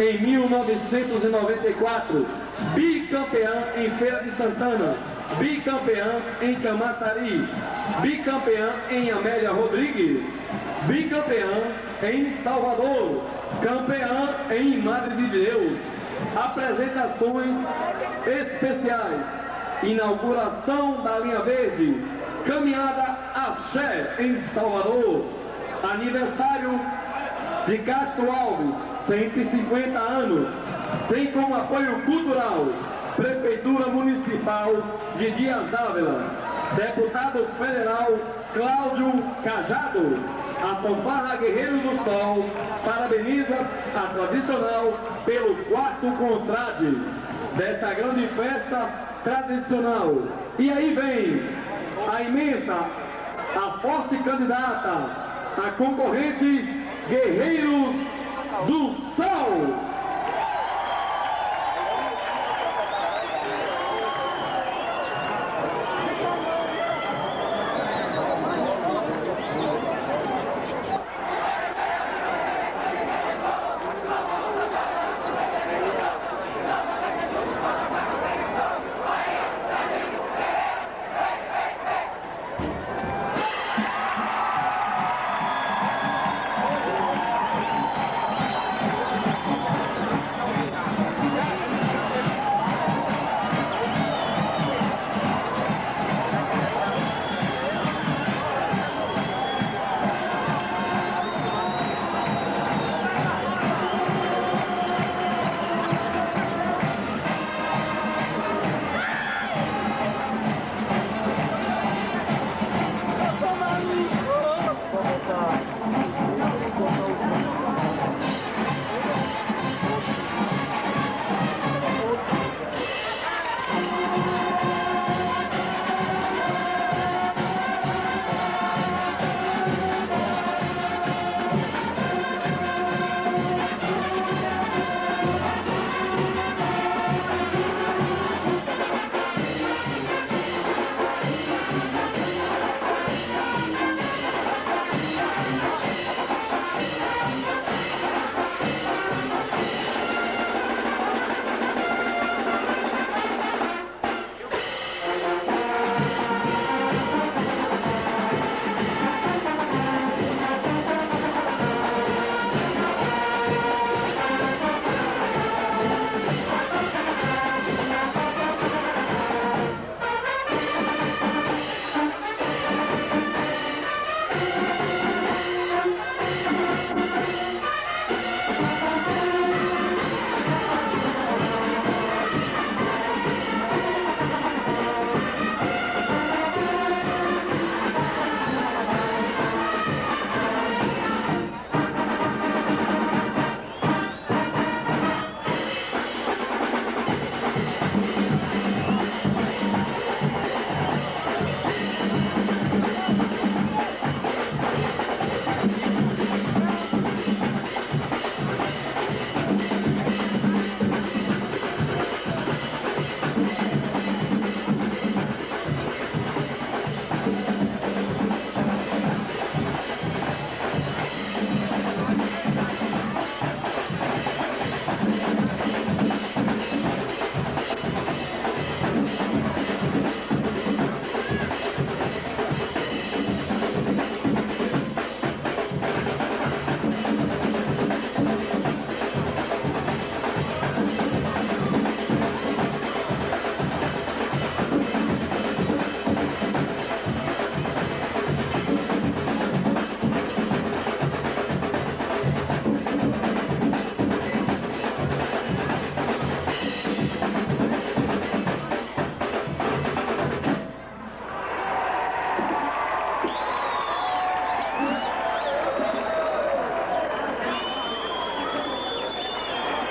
em 1994, bicampeã em Feira de Santana, bicampeã em Camaçari, bicampeã em Amélia Rodrigues, bicampeã em Salvador, campeã em Madre de Deus. Apresentações especiais: inauguração da Linha Verde, caminhada Axé em Salvador, aniversário de Castro Alves, 150 anos, tem como apoio cultural Prefeitura Municipal de Dias Ávila, deputado federal Cláudio Cajado. A Fanfarra Guerreiro do Sol parabeniza a tradicional pelo quarto contrade dessa grande festa tradicional. E aí vem a imensa, a forte candidata, a concorrente Guerreiros do Sol.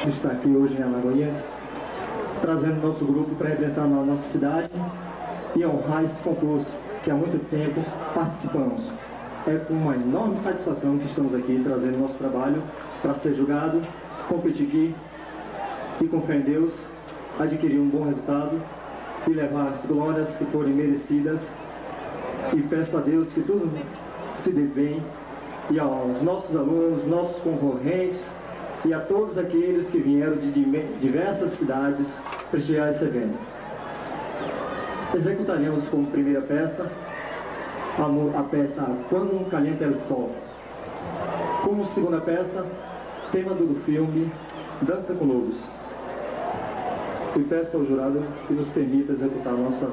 Está aqui hoje em Alagoas, trazendo nosso grupo para representar a nossa cidade e honrar esse concurso que há muito tempo participamos. É com uma enorme satisfação que estamos aqui trazendo nosso trabalho para ser julgado, competir aqui e, com fé em Deus, adquirir um bom resultado e levar as glórias que forem merecidas. E peço a Deus que tudo se dê bem e aos nossos alunos, nossos concorrentes, e a todos aqueles que vieram de diversas cidades prestigiar esse evento. Executaremos como primeira peça a peça Quando um Caliente é o Sol. Como segunda peça, tema do filme Dança com Lobos. E peço ao jurado que nos permita executar nosso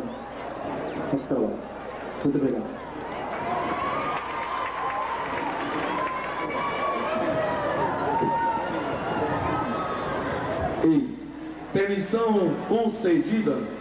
trabalho. Muito obrigado. Permissão concedida.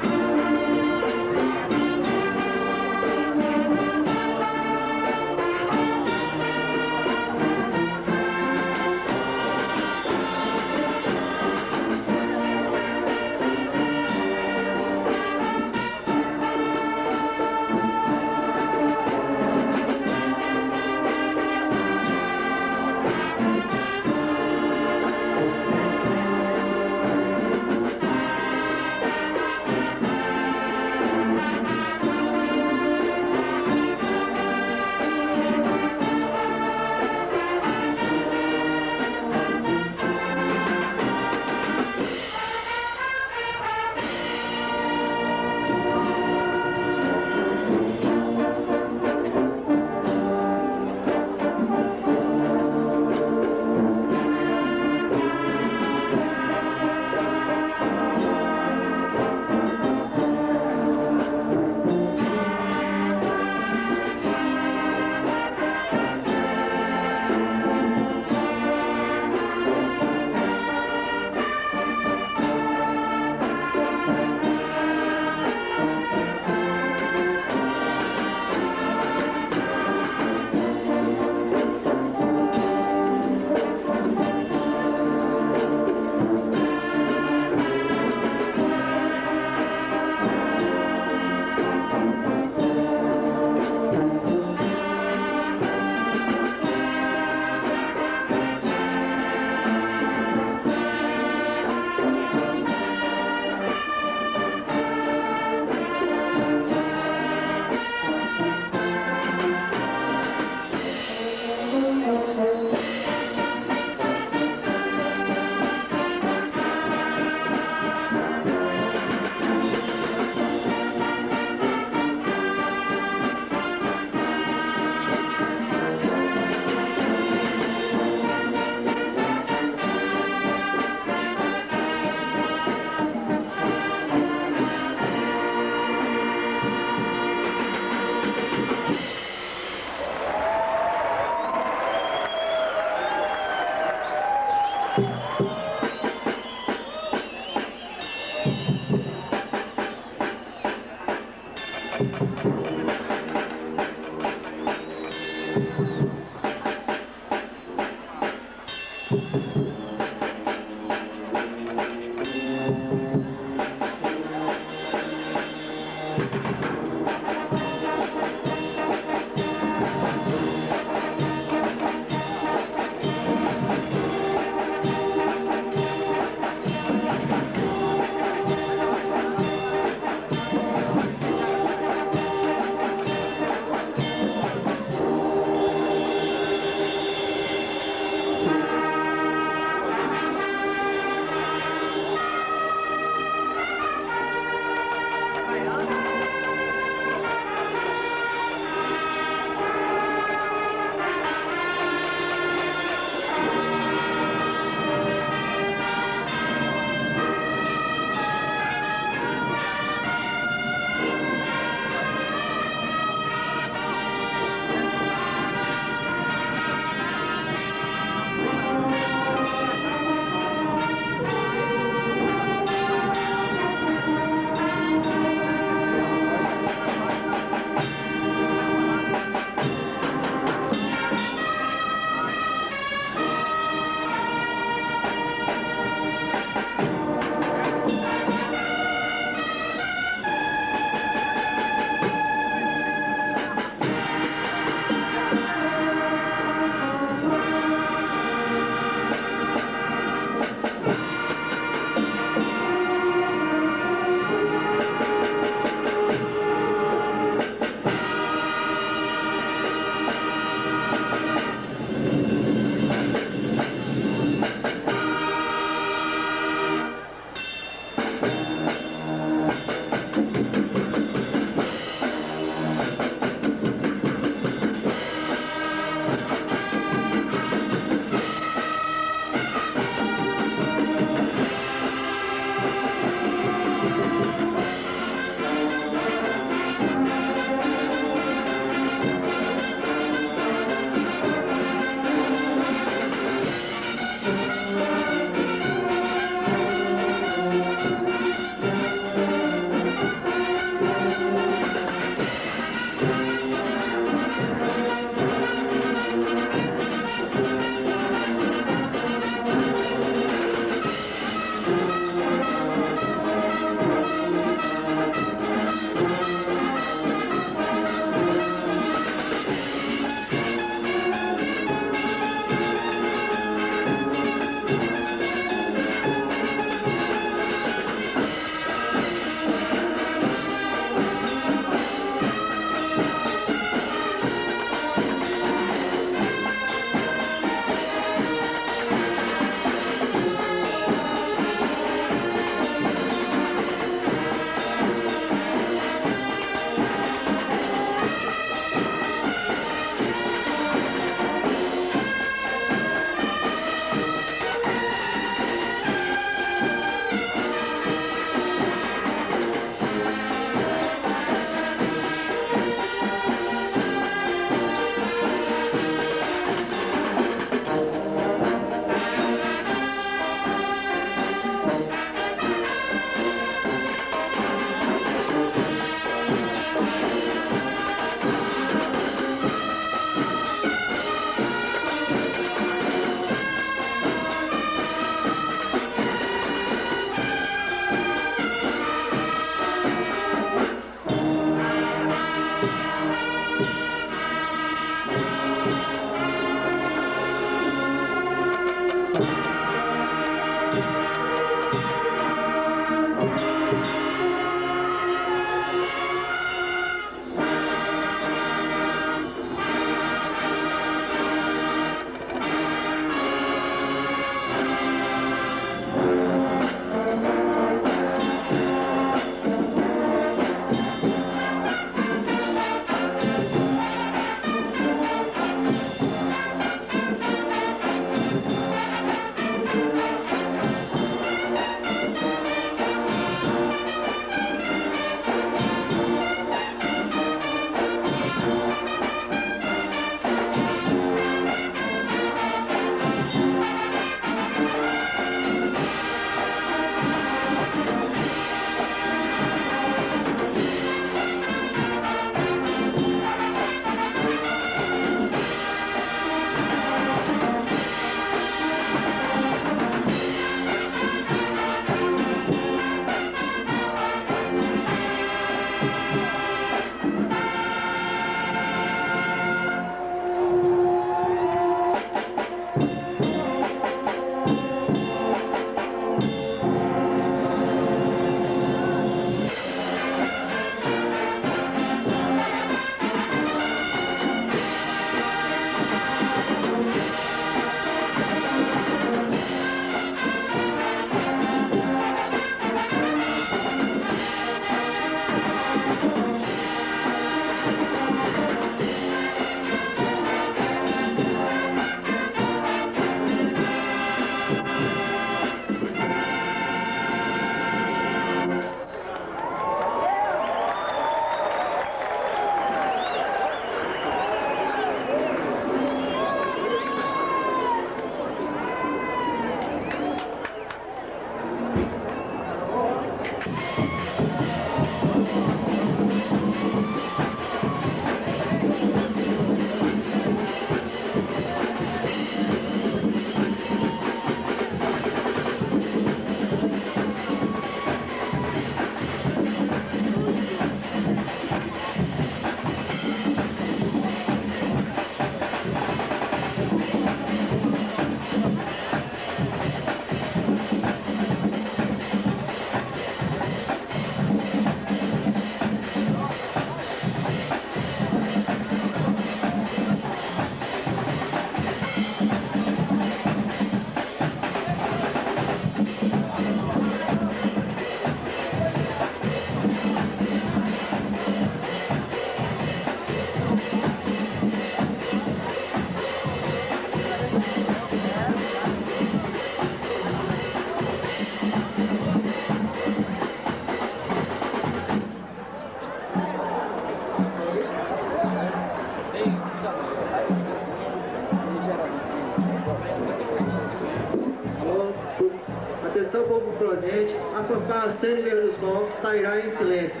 atenção povo prudente, a fanfarra Guerreiro do Sol sairá em silêncio.